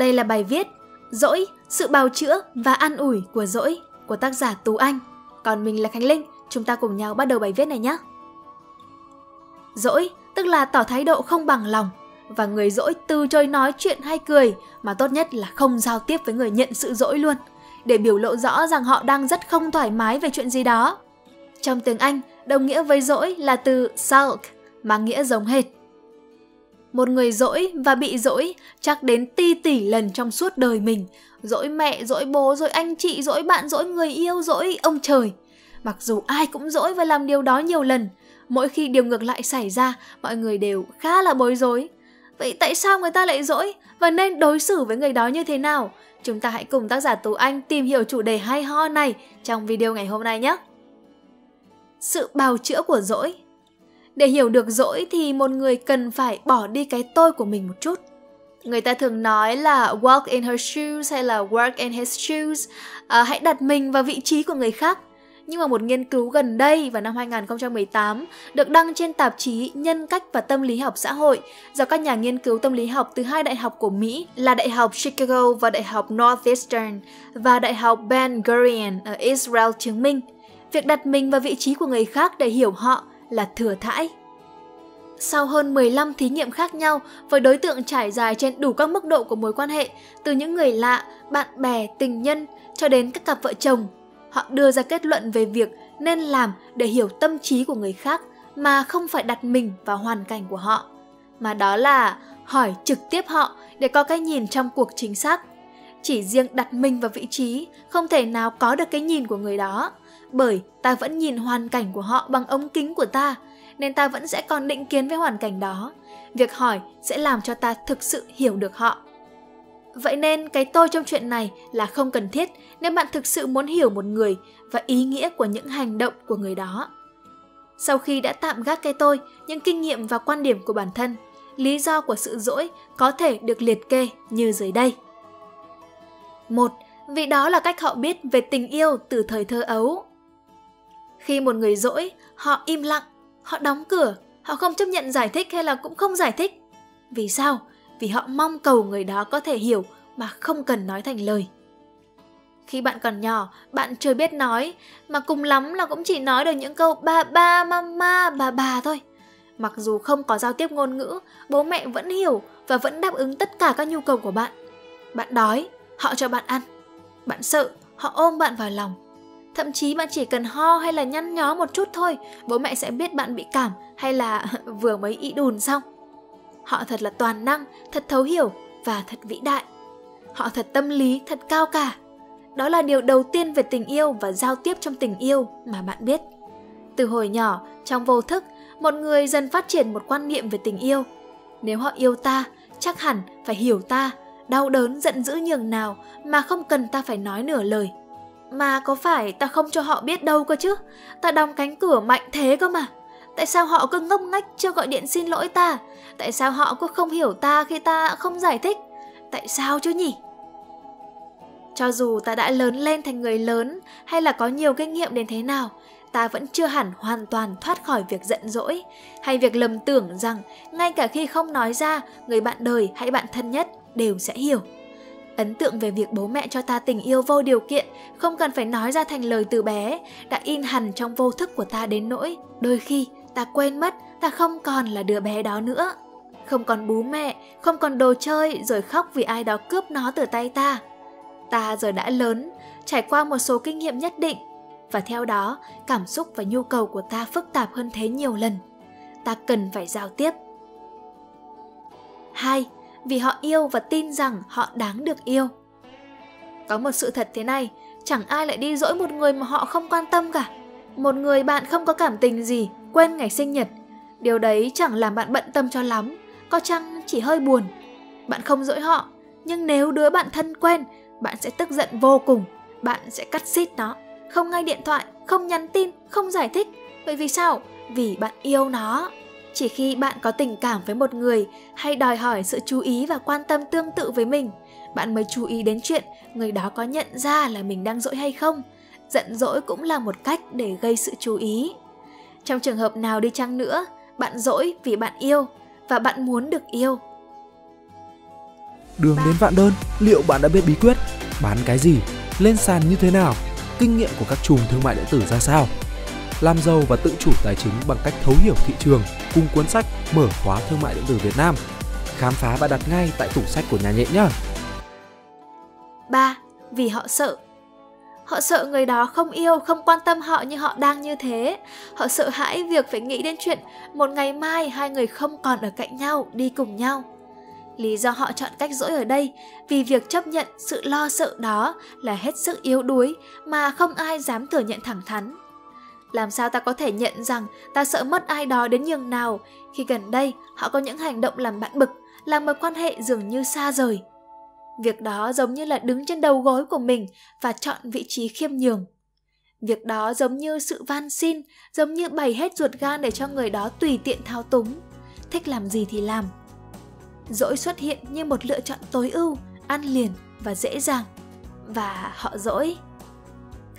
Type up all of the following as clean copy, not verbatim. Đây là bài viết Dỗi, sự bào chữa và an ủi của dỗi của tác giả Tú Anh. Còn mình là Khánh Linh, chúng ta cùng nhau bắt đầu bài viết này nhé. Dỗi tức là tỏ thái độ không bằng lòng, và người dỗi từ chối nói chuyện hay cười, mà tốt nhất là không giao tiếp với người nhận sự dỗi luôn, để biểu lộ rõ rằng họ đang rất không thoải mái về chuyện gì đó. Trong tiếng Anh, đồng nghĩa với dỗi là từ sulk, mà nghĩa giống hệt. Một người dỗi và bị dỗi chắc đến ti tỷ lần trong suốt đời mình. Dỗi mẹ, dỗi bố, dỗi anh chị, dỗi bạn, dỗi người yêu, dỗi ông trời. Mặc dù ai cũng dỗi và làm điều đó nhiều lần, mỗi khi điều ngược lại xảy ra, mọi người đều khá là bối rối. Vậy tại sao người ta lại dỗi và nên đối xử với người đó như thế nào? Chúng ta hãy cùng tác giả Tú Anh tìm hiểu chủ đề hay ho này trong video ngày hôm nay nhé. Sự bào chữa của dỗi. Để hiểu được dỗi thì một người cần phải bỏ đi cái tôi của mình một chút. Người ta thường nói là walk in her shoes hay là work in his shoes, hãy đặt mình vào vị trí của người khác. Nhưng mà một nghiên cứu gần đây vào năm 2018 được đăng trên tạp chí Nhân cách và Tâm lý học xã hội do các nhà nghiên cứu tâm lý học từ hai đại học của Mỹ là Đại học Chicago và Đại học Northeastern và Đại học Ben Gurion ở Israel chứng minh. Việc đặt mình vào vị trí của người khác để hiểu họ là thừa thãi. Sau hơn 15 thí nghiệm khác nhau với đối tượng trải dài trên đủ các mức độ của mối quan hệ, từ những người lạ, bạn bè, tình nhân cho đến các cặp vợ chồng, họ đưa ra kết luận về việc nên làm để hiểu tâm trí của người khác mà không phải đặt mình vào hoàn cảnh của họ, mà đó là hỏi trực tiếp họ để có cái nhìn trong cuộc chính xác. Chỉ riêng đặt mình vào vị trí không thể nào có được cái nhìn của người đó, bởi ta vẫn nhìn hoàn cảnh của họ bằng ống kính của ta, nên ta vẫn sẽ còn định kiến với hoàn cảnh đó. Việc hỏi sẽ làm cho ta thực sự hiểu được họ. Vậy nên cái tôi trong chuyện này là không cần thiết nếu bạn thực sự muốn hiểu một người và ý nghĩa của những hành động của người đó. Sau khi đã tạm gác cái tôi, những kinh nghiệm và quan điểm của bản thân, lý do của sự dỗi có thể được liệt kê như dưới đây. 1. Vì đó là cách họ biết về tình yêu từ thời thơ ấu. Khi một người dỗi, họ im lặng, họ đóng cửa, họ không chấp nhận giải thích hay là cũng không giải thích. Vì sao? Vì họ mong cầu người đó có thể hiểu mà không cần nói thành lời. Khi bạn còn nhỏ, bạn chưa biết nói, mà cùng lắm là cũng chỉ nói được những câu ba ba, mama, bà thôi. Mặc dù không có giao tiếp ngôn ngữ, bố mẹ vẫn hiểu và vẫn đáp ứng tất cả các nhu cầu của bạn. Bạn đói, họ cho bạn ăn. Bạn sợ, họ ôm bạn vào lòng. Thậm chí bạn chỉ cần ho hay là nhăn nhó một chút thôi, bố mẹ sẽ biết bạn bị cảm hay là vừa mới ị đùn xong. Họ thật là toàn năng, thật thấu hiểu và thật vĩ đại. Họ thật tâm lý, thật cao cả. Đó là điều đầu tiên về tình yêu và giao tiếp trong tình yêu mà bạn biết. Từ hồi nhỏ, trong vô thức, một người dần phát triển một quan niệm về tình yêu. Nếu họ yêu ta, chắc hẳn phải hiểu ta, đau đớn, giận dữ nhường nào mà không cần ta phải nói nửa lời. Mà có phải ta không cho họ biết đâu cơ chứ? Ta đóng cánh cửa mạnh thế cơ mà. Tại sao họ cứ ngốc nghếch chưa gọi điện xin lỗi ta? Tại sao họ cứ không hiểu ta khi ta không giải thích? Tại sao chứ nhỉ? Cho dù ta đã lớn lên thành người lớn hay là có nhiều kinh nghiệm đến thế nào, ta vẫn chưa hẳn hoàn toàn thoát khỏi việc giận dỗi hay việc lầm tưởng rằng ngay cả khi không nói ra, người bạn đời hay bạn thân nhất đều sẽ hiểu. Ấn tượng về việc bố mẹ cho ta tình yêu vô điều kiện, không cần phải nói ra thành lời từ bé, đã in hằn trong vô thức của ta đến nỗi đôi khi ta quên mất ta không còn là đứa bé đó nữa. Không còn bú mẹ, không còn đồ chơi rồi khóc vì ai đó cướp nó từ tay ta. Ta giờ đã lớn, trải qua một số kinh nghiệm nhất định, và theo đó cảm xúc và nhu cầu của ta phức tạp hơn thế nhiều lần. Ta cần phải giao tiếp. 2. Vì họ yêu và tin rằng họ đáng được yêu. Có một sự thật thế này, chẳng ai lại đi dỗi một người mà họ không quan tâm cả. Một người bạn không có cảm tình gì, quên ngày sinh nhật, điều đấy chẳng làm bạn bận tâm cho lắm, có chăng chỉ hơi buồn. Bạn không dỗi họ, nhưng nếu đứa bạn thân quên, bạn sẽ tức giận vô cùng, bạn sẽ cắt xít nó, không nghe điện thoại, không nhắn tin, không giải thích. Bởi vì sao? Vì bạn yêu nó. Chỉ khi bạn có tình cảm với một người hay đòi hỏi sự chú ý và quan tâm tương tự với mình, bạn mới chú ý đến chuyện người đó có nhận ra là mình đang dỗi hay không. Giận dỗi cũng là một cách để gây sự chú ý. Trong trường hợp nào đi chăng nữa, bạn dỗi vì bạn yêu và bạn muốn được yêu. Đường đến vạn đơn, liệu bạn đã biết bí quyết? Bán cái gì? Lên sàn như thế nào? Kinh nghiệm của các trùm thương mại điện tử ra sao? Làm giàu và tự chủ tài chính bằng cách thấu hiểu thị trường cùng cuốn sách Mở khóa thương mại điện tử Việt Nam. Khám phá và đặt ngay tại tủ sách của nhà nhện nhé! 3. Vì họ sợ. Họ sợ người đó không yêu, không quan tâm họ như họ đang như thế. Họ sợ hãi việc phải nghĩ đến chuyện một ngày mai hai người không còn ở cạnh nhau, đi cùng nhau. Lý do họ chọn cách dỗi ở đây vì việc chấp nhận sự lo sợ đó là hết sức yếu đuối mà không ai dám thừa nhận thẳng thắn. Làm sao ta có thể nhận rằng ta sợ mất ai đó đến nhường nào khi gần đây họ có những hành động làm bạn bực, làm mối quan hệ dường như xa rời. Việc đó giống như là đứng trên đầu gối của mình và chọn vị trí khiêm nhường. Việc đó giống như sự van xin, giống như bày hết ruột gan để cho người đó tùy tiện thao túng. Thích làm gì thì làm. Dỗi xuất hiện như một lựa chọn tối ưu, ăn liền và dễ dàng. Và họ dỗi.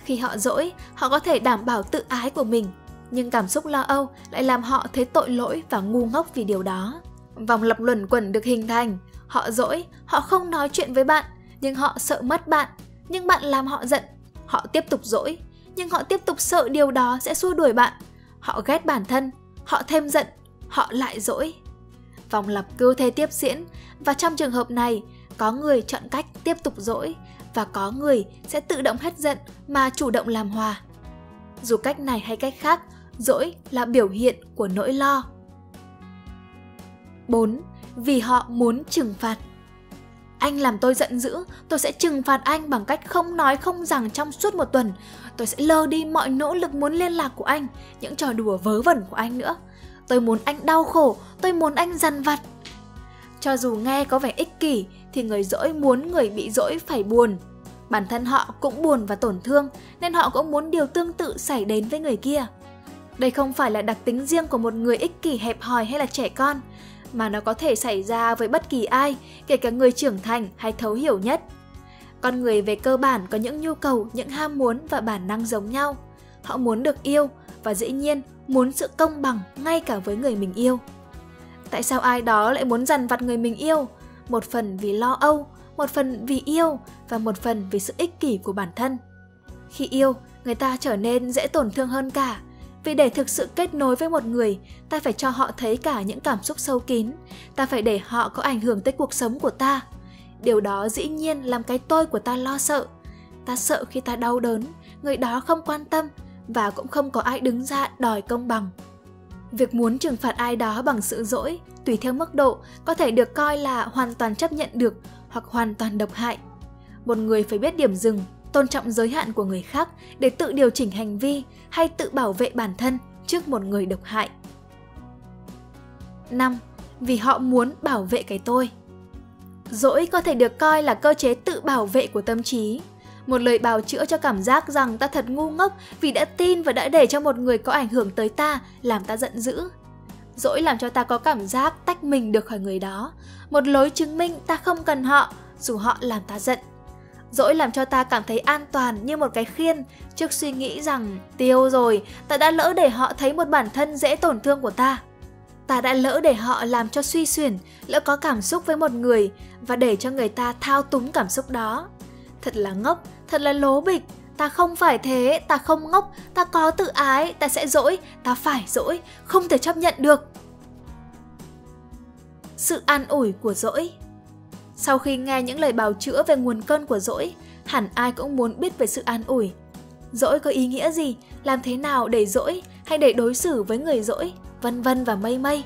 Khi họ dỗi, họ có thể đảm bảo tự ái của mình, nhưng cảm xúc lo âu lại làm họ thấy tội lỗi và ngu ngốc vì điều đó. Vòng lặp luẩn quẩn được hình thành. Họ dỗi, họ không nói chuyện với bạn, nhưng họ sợ mất bạn, nhưng bạn làm họ giận. Họ tiếp tục dỗi, nhưng họ tiếp tục sợ điều đó sẽ xua đuổi bạn. Họ ghét bản thân, họ thêm giận, họ lại dỗi. Vòng lặp cứ thế tiếp diễn, và trong trường hợp này, có người chọn cách tiếp tục dỗi, và có người sẽ tự động hết giận mà chủ động làm hòa. Dù cách này hay cách khác, dỗi là biểu hiện của nỗi lo. 4. Vì họ muốn trừng phạt. Anh làm tôi giận dữ, tôi sẽ trừng phạt anh bằng cách không nói không rằng trong suốt một tuần. Tôi sẽ lơ đi mọi nỗ lực muốn liên lạc của anh, những trò đùa vớ vẩn của anh nữa. Tôi muốn anh đau khổ, tôi muốn anh dằn vặt. Cho dù nghe có vẻ ích kỷ, thì người dỗi muốn người bị dỗi phải buồn. Bản thân họ cũng buồn và tổn thương, nên họ cũng muốn điều tương tự xảy đến với người kia. Đây không phải là đặc tính riêng của một người ích kỷ hẹp hòi hay là trẻ con, mà nó có thể xảy ra với bất kỳ ai, kể cả người trưởng thành hay thấu hiểu nhất. Con người về cơ bản có những nhu cầu, những ham muốn và bản năng giống nhau. Họ muốn được yêu và dĩ nhiên muốn sự công bằng ngay cả với người mình yêu. Tại sao ai đó lại muốn dằn vặt người mình yêu? Một phần vì lo âu, một phần vì yêu và một phần vì sự ích kỷ của bản thân. Khi yêu, người ta trở nên dễ tổn thương hơn cả. Vì để thực sự kết nối với một người, ta phải cho họ thấy cả những cảm xúc sâu kín, ta phải để họ có ảnh hưởng tới cuộc sống của ta. Điều đó dĩ nhiên làm cái tôi của ta lo sợ. Ta sợ khi ta đau đớn, người đó không quan tâm và cũng không có ai đứng ra đòi công bằng. Việc muốn trừng phạt ai đó bằng sự dỗi, tùy theo mức độ, có thể được coi là hoàn toàn chấp nhận được hoặc hoàn toàn độc hại. Một người phải biết điểm dừng, tôn trọng giới hạn của người khác để tự điều chỉnh hành vi hay tự bảo vệ bản thân trước một người độc hại. 5. Vì họ muốn bảo vệ cái tôi. Dỗi có thể được coi là cơ chế tự bảo vệ của tâm trí. Một lời bào chữa cho cảm giác rằng ta thật ngu ngốc vì đã tin và đã để cho một người có ảnh hưởng tới ta, làm ta giận dữ. Dỗi làm cho ta có cảm giác tách mình được khỏi người đó. Một lối chứng minh ta không cần họ, dù họ làm ta giận. Dỗi làm cho ta cảm thấy an toàn như một cái khiên trước suy nghĩ rằng tiêu rồi, ta đã lỡ để họ thấy một bản thân dễ tổn thương của ta. Ta đã lỡ để họ làm cho suy xuyển, lỡ có cảm xúc với một người và để cho người ta thao túng cảm xúc đó. Thật là ngốc, thật là lố bịch, ta không phải thế, ta không ngốc, ta có tự ái, ta sẽ dỗi, ta phải dỗi, không thể chấp nhận được. Sự an ủi của dỗi. Sau khi nghe những lời bào chữa về nguồn cơn của dỗi, hẳn ai cũng muốn biết về sự an ủi. Dỗi có ý nghĩa gì, làm thế nào để dỗi hay để đối xử với người dỗi, vân vân và mây mây.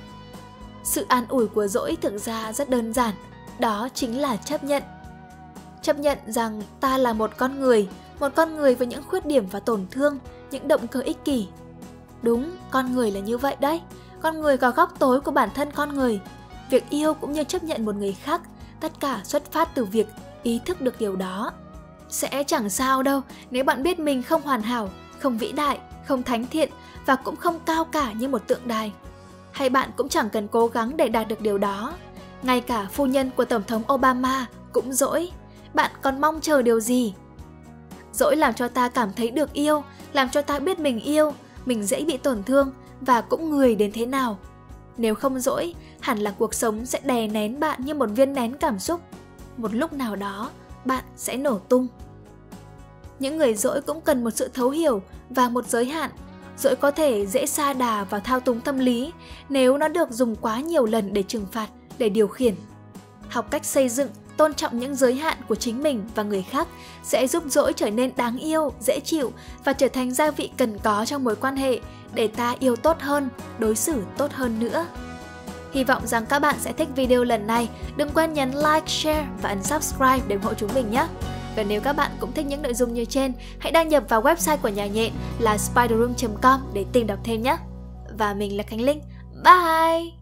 Sự an ủi của dỗi thực ra rất đơn giản, đó chính là chấp nhận. Chấp nhận rằng ta là một con người với những khuyết điểm và tổn thương, những động cơ ích kỷ. Đúng, con người là như vậy đấy, con người có góc tối của bản thân con người. Việc yêu cũng như chấp nhận một người khác, tất cả xuất phát từ việc ý thức được điều đó. Sẽ chẳng sao đâu nếu bạn biết mình không hoàn hảo, không vĩ đại, không thánh thiện và cũng không cao cả như một tượng đài. Hay bạn cũng chẳng cần cố gắng để đạt được điều đó. Ngay cả phu nhân của Tổng thống Obama cũng dỗi. Bạn còn mong chờ điều gì? Dỗi làm cho ta cảm thấy được yêu, làm cho ta biết mình yêu, mình dễ bị tổn thương và cũng người đến thế nào. Nếu không dỗi, hẳn là cuộc sống sẽ đè nén bạn như một viên nén cảm xúc. một lúc nào đó bạn sẽ nổ tung. Những người dỗi cũng cần một sự thấu hiểu và một giới hạn. Dỗi có thể dễ sa đà và thao túng tâm lý nếu nó được dùng quá nhiều lần để trừng phạt, để điều khiển. Học cách xây dựng, tôn trọng những giới hạn của chính mình và người khác sẽ giúp dỗi trở nên đáng yêu, dễ chịu và trở thành gia vị cần có trong mối quan hệ để ta yêu tốt hơn, đối xử tốt hơn nữa. Hy vọng rằng các bạn sẽ thích video lần này. Đừng quên nhấn like, share và ấn subscribe để ủng hộ chúng mình nhé. Và nếu các bạn cũng thích những nội dung như trên, hãy đăng nhập vào website của nhà nhện là spiderum.com để tìm đọc thêm nhé. Và mình là Khánh Linh. Bye!